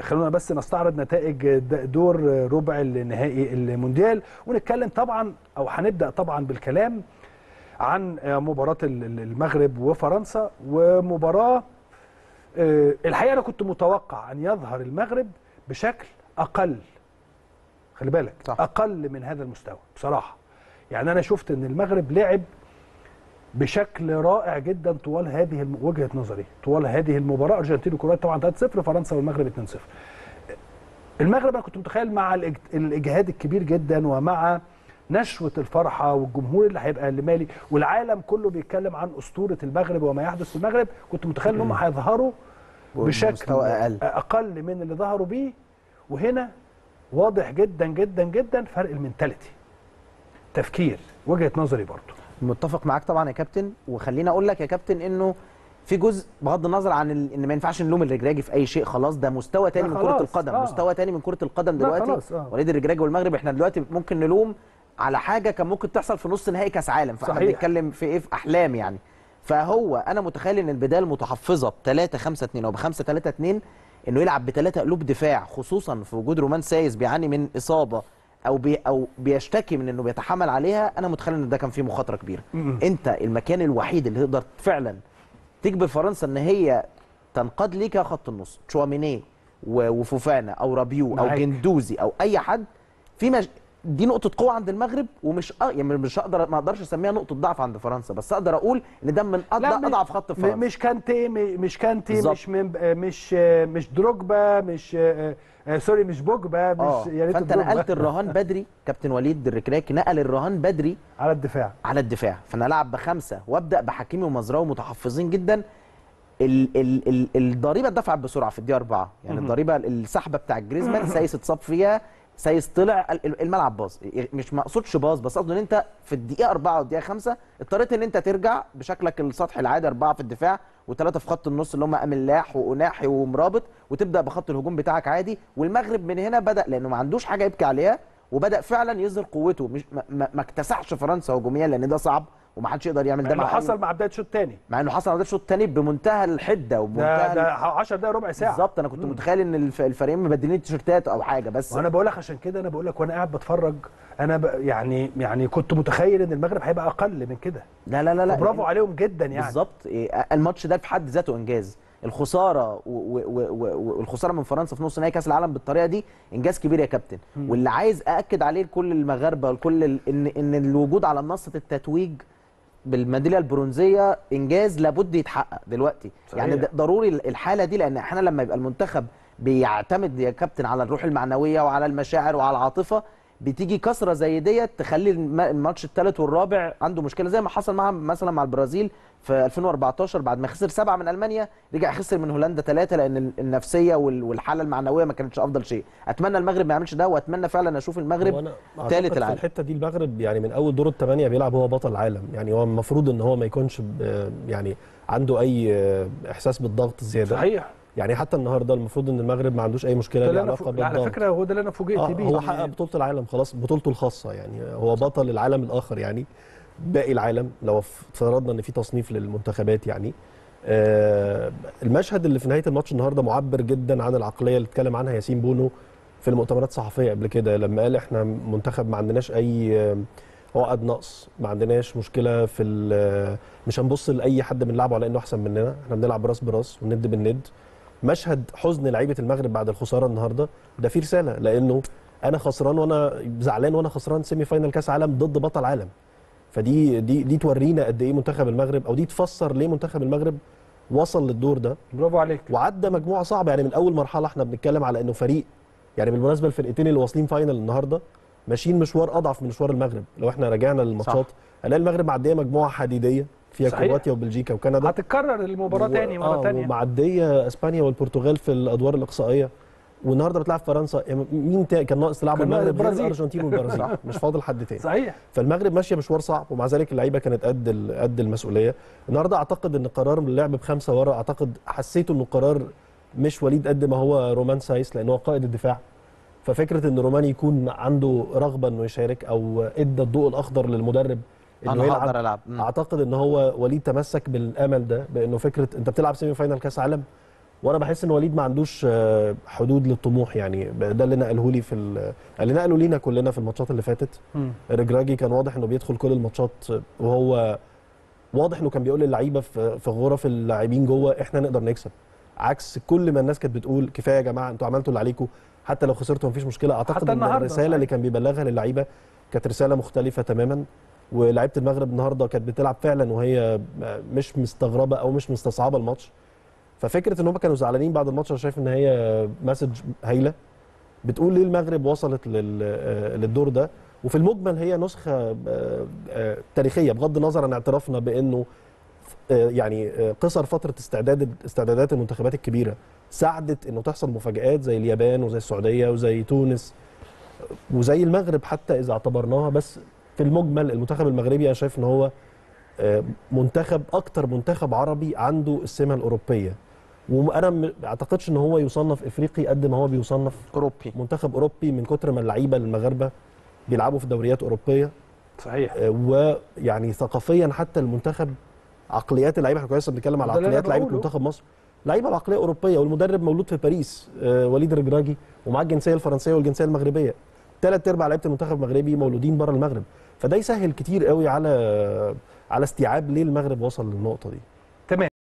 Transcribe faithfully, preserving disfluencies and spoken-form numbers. خلونا بس نستعرض نتائج دور ربع النهائي المونديال، ونتكلم طبعا او هنبدا طبعا بالكلام عن مباراه المغرب وفرنسا، ومباراه الحقيقه انا كنت متوقع ان يظهر المغرب بشكل اقل، خلي بالك صح. اقل من هذا المستوى بصراحه. يعني انا شفت ان المغرب لعب بشكل رائع جدا طوال هذه وجهه نظري، طوال هذه المباراه. ارجنتين وكرواتيا طبعا ثلاثة صفر، فرنسا والمغرب اثنين صفر. المغرب انا كنت متخيل مع الاجهاد الكبير جدا ومع نشوه الفرحه والجمهور اللي هيبقى المالي والعالم كله بيتكلم عن اسطوره المغرب وما يحدث في المغرب، كنت متخيل انهم هيظهروا بشكل أقل. اقل من اللي ظهروا بيه. وهنا واضح جدا جدا جدا فرق المنتاليتي، تفكير، وجهه نظري برضو. متفق معاك طبعا يا كابتن، وخليني اقول لك يا كابتن انه في جزء بغض النظر عن ان ما ينفعش نلوم الرجراجي في اي شيء، خلاص ده مستوى تاني من كرة القدم، آه. مستوى تاني من كرة القدم دلوقتي. آه. وليد الرجراجي والمغرب احنا دلوقتي ممكن نلوم على حاجه كان ممكن تحصل في نص نهائي كاس عالم، فاحنا بنتكلم في ايه، في احلام يعني. فهو انا متخيل ان البدايه المتحفظه ب ثلاثة خمسة اثنين او ب خمسة ثلاثة اثنين انه يلعب بثلاثه قلوب دفاع، خصوصا في وجود رومان سايس بيعاني من اصابه او بي او بيشتكي من انه بيتحمل عليها. انا متخيل ان ده كان فيه مخاطره كبيره. انت المكان الوحيد اللي تقدر فعلا تجبر فرنسا ان هي تنقاد ليك خط النص، تشواميني وفوفانا او رابيو او جندوزي او اي حد في مج... دي نقطه قوه عند المغرب، ومش أ... يعني مش اقدر ما اقدرش اسميها نقطه ضعف عند فرنسا، بس اقدر اقول ان ده من اضع... اضعف خط فرنسا. مش كانتي مش كانتي مش من... مش مش دروجبا مش آه سوري مش بوجبا مش آه. يا ريت. فانت نقلت الرهان بدري كابتن وليد الركراكي، نقل الرهان بدري على الدفاع على الدفاع فانا العب بخمسه وابدا بحكيمي ومزراوي متحفظين جدا. ال ال ال الضريبه اتدفعت بسرعه في الدقيقه أربعة، يعني الضريبه السحبه بتاع جريزمان، سايس اتصاب فيها، سايس طلع، الملعب باظ. مش ما اقصدش باظ، بس اقصد ان انت في الدقيقه أربعة والدقيقه خمسة اضطريت ان انت ترجع بشكلك السطحي العادي، اربعه في الدفاع وثلاثه في خط النص اللي هم املاح وقناحي ومرابط، وتبدا بخط الهجوم بتاعك عادي. والمغرب من هنا بدا لانه ما عندوش حاجه يبكي عليها، وبدا فعلا يظهر قوته. مش ما اكتسحش فرنسا هجوميا لان ده صعب ومحدش يقدر يعمل ده. مع انه حصل مع بدايه الشوط الثاني، مع انه حصل مع بدايه الشوط الثاني بمنتهى الحده وبمنتهى ده عشر دقائق ربع ساعه بالظبط. انا كنت مم. متخيل ان الفريقين مبدلين التيشيرتات او حاجه، بس وانا بقول لك عشان كده انا بقول لك وانا قاعد بتفرج انا ب... يعني يعني كنت متخيل ان المغرب هيبقى اقل من كده. لا لا لا لا برافو يعني... عليهم جدا يعني بالظبط. الماتش ده في حد ذاته انجاز. الخساره والخساره من فرنسا في نص نهائي كاس العالم بالطريقه دي انجاز كبير يا كابتن. مم. واللي عايز ااكد عليه لكل المغاربه والكل ال... ان ان الوجود على منصه التتويج بالميداليه البرونزيه انجاز لابد يتحقق دلوقتي صحيح. يعني ضروري الحاله دي، لان احنا لما يبقى المنتخب بيعتمد يا كابتن على الروح المعنويه وعلى المشاعر وعلى العاطفه، بتيجي كسره زي ديت تخلي الماتش الثالث والرابع عنده مشكله، زي ما حصل مع مثلا مع البرازيل في ألفين وأربعتاشر بعد ما خسر سبعه من المانيا، رجع خسر من هولندا ثلاثه لان النفسيه والحاله المعنويه ما كانتش افضل شيء. اتمنى المغرب ما يعملش ده، واتمنى فعلا اشوف المغرب ثالث العالم. الحته دي المغرب يعني من اول دور الثمانيه بيلعب هو بطل العالم، يعني هو المفروض ان هو ما يكونش يعني عنده اي احساس بالضغط زياده صحيح. يعني حتى النهارده المفروض ان المغرب ما عندوش اي مشكله ليها علاقه بالضغط. على فكره هو ده اللي انا فوجئت آه بيه، هو حقق بطوله العالم خلاص، بطولته الخاصه يعني، هو بطل العالم الاخر يعني. باقي العالم لو افترضنا ان في تصنيف للمنتخبات يعني آه المشهد اللي في نهايه الماتش النهارده معبر جدا عن العقليه اللي اتكلم عنها ياسين بونو في المؤتمرات الصحفيه قبل كده، لما قال احنا منتخب ما عندناش اي عقد نقص، ما عندناش مشكله في مش هنبص لاي حد بنلعبه على انه احسن مننا، احنا بنلعب راس براس وند بالند. مشهد حزن لعيبه المغرب بعد الخساره النهارده ده فيه رساله، لانه انا خسران وانا زعلان وانا خسران سيمي فاينال كاس عالم ضد بطل عالم. فدي دي دي تورينا قد ايه منتخب المغرب، او دي تفسر ليه منتخب المغرب وصل للدور ده. برافو عليك. وعدى مجموعه صعبه يعني، من اول مرحله احنا بنتكلم على انه فريق يعني بالمناسبه الفرقتين اللي واصلين فاينال النهارده ماشيين مشوار اضعف من مشوار المغرب. لو احنا رجعنا للماتشات هنلاقي المغرب معديه مجموعه حديديه فيها كرواتيا وبلجيكا وكندا، هتتكرر المباراه و... تاني مره آه تانيه، ومعديه اسبانيا والبرتغال في الادوار الاقصائيه، والنهارده بتلعب فرنسا. مين تا... كان ناقص تلعب المغرب والارجنتين والبرازيل مش فاضل حد تاني صحيح. فالمغرب ماشيه مشوار صعب، ومع ذلك اللعيبه كانت قد ال... قد المسؤوليه النهارده. اعتقد ان قرار اللعب بخمسه ورا، اعتقد حسيته انه قرار مش وليد قد ما هو رومان سايس، لان هو قائد الدفاع. ففكره ان رومان يكون عنده رغبه انه يشارك او ادى الضوء الاخضر للمدرب انه يلعب، اعتقد ان هو وليد تمسك بالامل ده، بانه فكره انت بتلعب سيمي فاينال كاس عالم وانا بحس ان وليد ما عندوش حدود للطموح، يعني ده اللي نقله لي في اللي نقله لينا كلنا في الماتشات اللي فاتت. رجراجي كان واضح انه بيدخل كل الماتشات، وهو واضح انه كان بيقول للعيبه في غرف اللاعبين جوه احنا نقدر نكسب، عكس كل ما الناس كانت بتقول كفايه يا جماعه انتوا عملتوا اللي عليكم، حتى لو خسرتوا مفيش مشكله. اعتقد ان الرساله اللي كان بيبلغها للعيبه كانت رساله مختلفه تماما، ولاعيبه المغرب النهارده كانت بتلعب فعلا وهي مش مستغربه او مش مستصعبه الماتش. ففكره ان هم كانوا زعلانين بعد الماتش انا شايف ان هي مسج هايله بتقول ليه المغرب وصلت للدور ده، وفي المجمل هي نسخه تاريخيه بغض النظر عن اعترافنا بانه يعني قصر فتره استعداد استعدادات المنتخبات الكبيره ساعدت انه تحصل مفاجآت زي اليابان وزي السعوديه وزي تونس وزي المغرب حتى اذا اعتبرناها. بس في المجمل المنتخب المغربي انا شايف ان هو منتخب اكتر منتخب عربي عنده السمه الاوروبيه، وانا ما اعتقدش ان هو يصنف افريقي قد ما هو بيصنف اوروبي، منتخب اوروبي من كتر ما اللعيبه المغاربه بيلعبوا في دوريات اوروبيه. صحيح. ويعني ثقافيا حتى المنتخب عقليات اللعيبه، احنا كويس بنتكلم على عقليات لعيبه منتخب مصر، لعيبه بعقليه اوروبيه، والمدرب مولود في باريس وليد رجراجي ومعاه الجنسيه الفرنسيه والجنسيه المغربيه. ثلاث ارباع لعيبه المنتخب المغربي مولودين بره المغرب، فده يسهل كتير قوي على على استيعاب ليه المغرب وصل للنقطه دي.